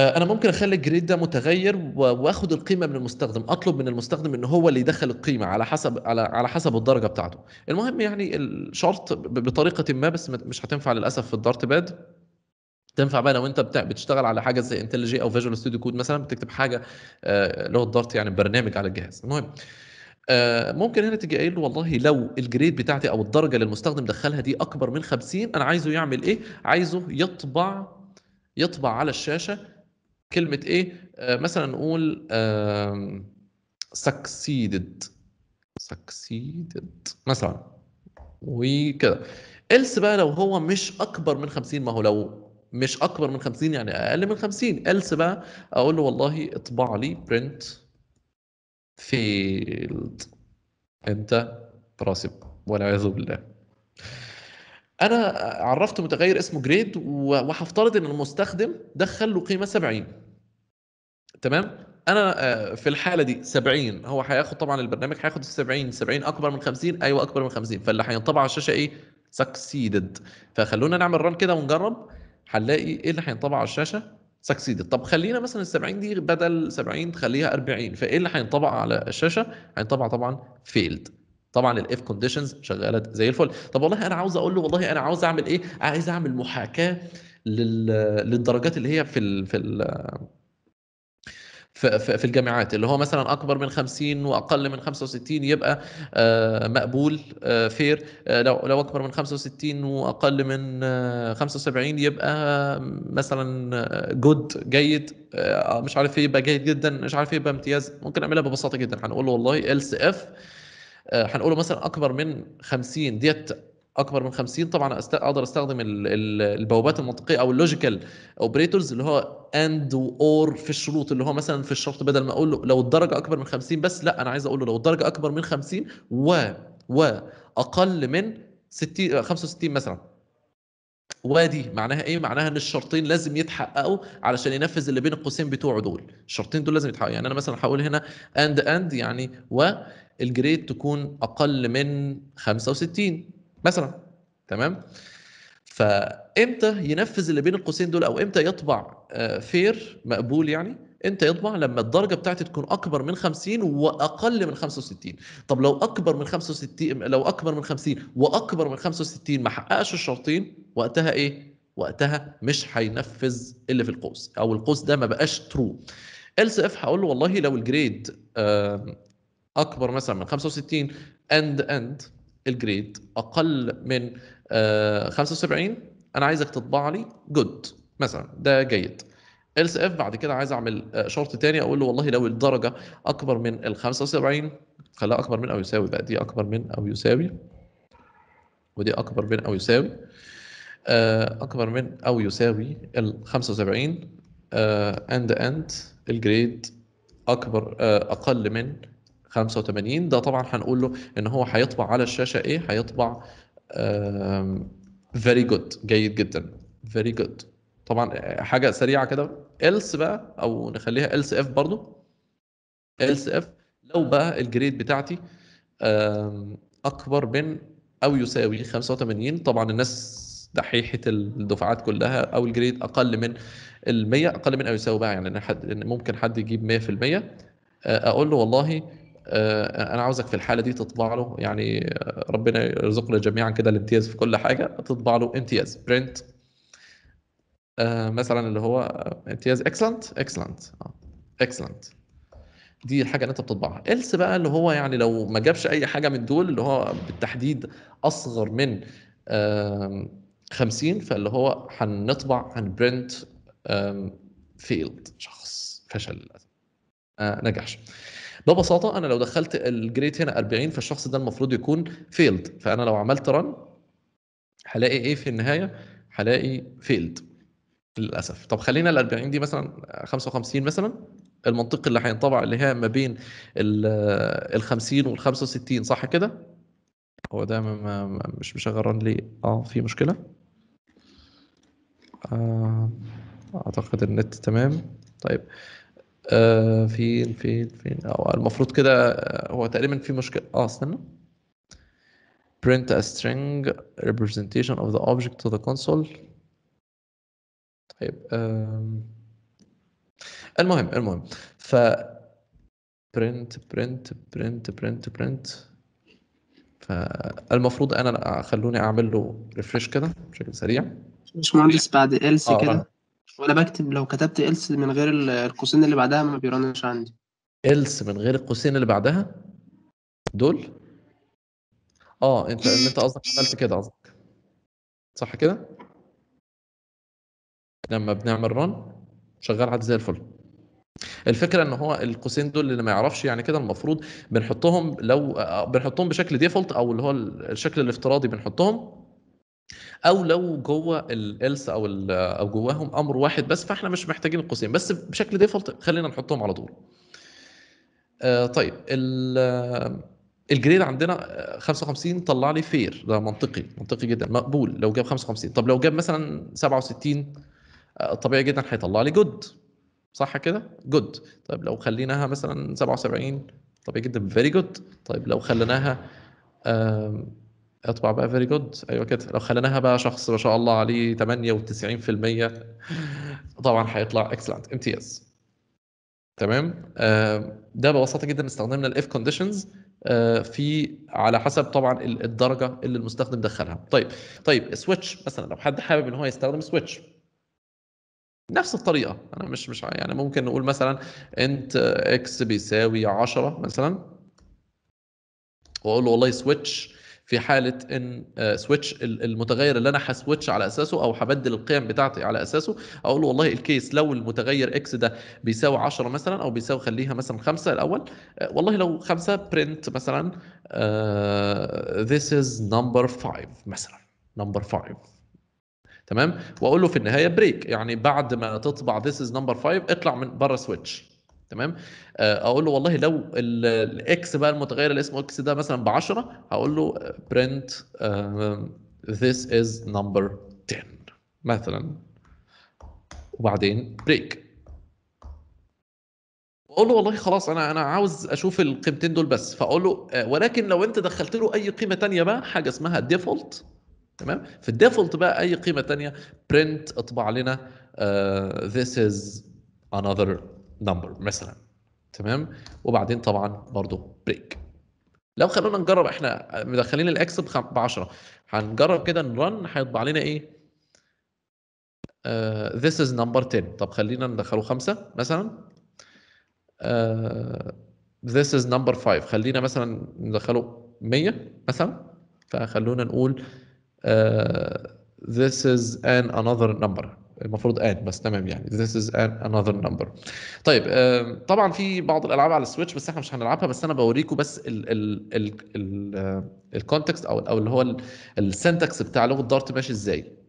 انا ممكن اخلي الجريد ده متغير واخد القيمه من المستخدم، اطلب من المستخدم ان هو اللي يدخل القيمه على حسب الدرجه بتاعته. المهم يعني الشرط بطريقه ما، بس مش هتنفع للاسف في الدارت باد. تنفع بقى لو انت بتشتغل على حاجه زي انتلجي او فيجوال ستوديو كود مثلا، بتكتب حاجه لغه دارت يعني برنامج على الجهاز. المهم ممكن هنا تيجي قايل والله لو الجريد بتاعتي او الدرجه اللي المستخدم دخلها دي اكبر من 50، انا عايزه يعمل ايه؟ عايزه يطبع على الشاشه كلمه ايه؟ مثلا نقول succeeded مثلا وكده. إلس بقى لو هو مش اكبر من 50، ما هو لو مش اكبر من 50 يعني اقل من 50. إلس بقى اقول له والله اطبع لي برنت فيلد انت تراسب والعياذ بالله. انا عرفت متغير اسمه جريد، وهفترض ان المستخدم دخل له قيمه 70. تمام؟ انا في الحاله دي 70، هو هياخد طبعا البرنامج هياخد 70 اكبر من 50، ايوه اكبر من 50، فاللي هينطبع على الشاشه ايه؟ سكسيدد. فخلونا نعمل ران كده ونجرب، هنلاقي ايه اللي هينطبع على الشاشه؟ سكسيدد. طب خلينا مثلا ال 70 دي بدل 70 تخليها 40، فايه اللي هينطبع على الشاشه؟ هينطبع طبعا فيلد. طبعا الاف كونديشنز شغاله زي الفل. طب والله انا عاوز اقول له والله انا عاوز اعمل ايه؟ عايز اعمل محاكاه للدرجات اللي هي في الجامعات، اللي هو مثلا اكبر من 50 واقل من 65 يبقى مقبول فير، لو اكبر من 65 واقل من 75 يبقى مثلا جود جيد، مش عارف ايه يبقى جيد جدا، مش عارف ايه يبقى امتياز. ممكن اعملها ببساطه جدا، هنقول له والله إلس إف، هنقول له مثلا اكبر من 50 ديت اكبر من 50. طبعا اقدر استخدم البوابات المنطقيه او اللوجيكال اوبريتورز اللي هو اند واور في الشروط، اللي هو مثلا في الشرط بدل ما اقول له لو الدرجه اكبر من 50 بس، لا انا عايز اقول له لو الدرجه اكبر من 50 واقل من 65 مثلا. ودي معناها ايه؟ معناها ان الشرطين لازم يتحققوا علشان ينفذ اللي بين القوسين بتوعه دول، الشرطين دول لازم يتحققوا. يعني انا مثلا هقول هنا اند يعني والجريد تكون اقل من 65 مثلا. تمام؟ فامتى ينفذ اللي بين القوسين دول، او امتى يطبع فير مقبول؟ يعني امتى يطبع؟ لما الدرجه بتاعتي تكون اكبر من 50 واقل من 65. طب لو اكبر من 65، لو اكبر من 50 واكبر من 65 ما حققش الشرطين، وقتها ايه؟ وقتها مش هينفذ اللي في القوس، او القوس ده ما بقاش ترو. إلس إف هقول له والله لو الجريد اكبر مثلا من 65 اند الجريد اقل من 75، انا عايزك تطبع لي جود مثلا، ده جيد. إلس إف بعد كده عايز اعمل شرط تاني، اقول له والله لو الدرجه اكبر من ال 75، خليها اكبر من او يساوي بقى، دي اكبر من او يساوي ودي اكبر من او يساوي اكبر من او يساوي ال 75 اند الجريد اكبر اقل من 85. ده طبعا هنقول له ان هو هيطبع على الشاشه ايه؟ هيطبع فيري جود، جيد جدا، فيري جود. طبعا حاجه سريعه كده. إلس بقى، او نخليها إلس إف برضو. إلس إف لو بقى الجريد بتاعتي اكبر من او يساوي 85، طبعا الناس دحيحه الدفعات كلها، او الجريد اقل من ال 100، اقل من او يساوي بقى، يعني ممكن حد يجيب 100%، اقول له والله انا عاوزك في الحاله دي تطبع له، يعني ربنا يرزقنا جميعا كده الامتياز في كل حاجه، تطبع له امتياز برنت مثلا اللي هو امتياز اكسلنت. دي الحاجه اللي انت بتطبعها. إلس بقى اللي هو يعني لو ما جابش اي حاجه من دول، اللي هو بالتحديد اصغر من 50، فاللي هو هنطبع هنبرنت فيلد شخص فشل للاسف نجحش. ببساطه انا لو دخلت الجريد هنا 40، فالشخص ده المفروض يكون فيلد، فانا لو عملت ران هلاقي ايه في النهايه؟ هلاقي فيلد للاسف. طب خلينا ال 40 دي مثلا 55 مثلا، المنطق اللي هينطبع اللي هي ما بين ال 50 وال 65 صح كده؟ هو ده مش مشغل ران ليه؟ في مشكله؟ اعتقد النت تمام. طيب فين او المفروض كده، هو تقريبا في مشكله. استنى، print a string representation of the object to the console. طيب المهم ف برنت فالمفروض انا خلوني اعمل له ريفريش كده بشكل سريع. مش مهندس بعد else كده ولا بكتب؟ لو كتبت else من غير القوسين اللي بعدها ما بيرنش عندي. else من غير القوسين اللي بعدها دول انت قصدك عملت كده قصدك صح كده؟ لما بنعمل ران شغال عادي زي الفل. الفكره ان هو القوسين دول اللي ما يعرفش يعني كده المفروض بنحطهم، لو بنحطهم بشكل ديفولت او اللي هو الشكل الافتراضي بنحطهم، او لو جوه الالس او جواهم امر واحد بس فاحنا مش محتاجين القوسين، بس بشكل ديفولت خلينا نحطهم على طول. طيب الجريد عندنا 55 طلع لي فير، ده منطقي جدا مقبول لو جاب 55. طب لو جاب مثلا 67 طبيعي جدا هيطلع لي جود صح كده؟ جود. طيب لو خليناها مثلا 77 طبيعي جدا فيري جود. طيب لو خليناها اطبع بقى فيري جود، ايوه كده. لو خليناها بقى شخص ما شاء الله عليه 98% طبعا هيطلع اكسلنت امتياز. تمام؟ ده ببساطه جدا استخدمنا الاف كونديشنز في على حسب طبعا الدرجه اللي المستخدم دخلها. طيب سويتش مثلا لو حد حابب ان هو يستخدم سويتش نفس الطريقه، انا مش يعني ممكن نقول مثلا انت اكس بيساوي 10 مثلا، واقول له والله سويتش في حاله ان سويتش المتغير اللي انا هسويتش على اساسه او هبدل القيم بتاعتي على اساسه، اقول له والله الكيس لو المتغير اكس ده بيساوي 10 مثلا او بيساوي خليها مثلا 5 الاول، والله لو 5 برنت مثلا this is number 5 مثلا number 5 تمام، واقول له في النهايه بريك يعني بعد ما تطبع this is number 5 اطلع من بره سويتش. تمام، اقول له والله لو الاكس بقى المتغير اللي اسمه اكس ده مثلا ب 10 هقول له print this is number 10 مثلا وبعدين بريك. واقول له والله خلاص انا عاوز اشوف القيمتين دول بس، فاقول له ولكن لو انت دخلت له اي قيمه ثانيه بقى حاجه اسمها ديفولت. تمام، في الديفولت بقى اي قيمه ثانيه print اطبع لنا this is another نمبر مثلا. تمام، وبعدين طبعا برضه بريك. لو خلونا نجرب احنا مدخلين الاكس ب 10 هنجرب كده نرن هيطبع لنا ايه؟ this is number 10. طب خلينا ندخله 5 مثلا. this is number 5 خلينا مثلا ندخله 100 مثلا، فخلونا نقول this is an another number، المفروض ان بس تمام يعني this is another number. طيب طبعا في بعض الالعاب على السويتش بس احنا مش هنلعبها، بس انا بوريكم بس الكونتكست او اللي هو السنتكس بتاع لغه دارت ماشي ازاي.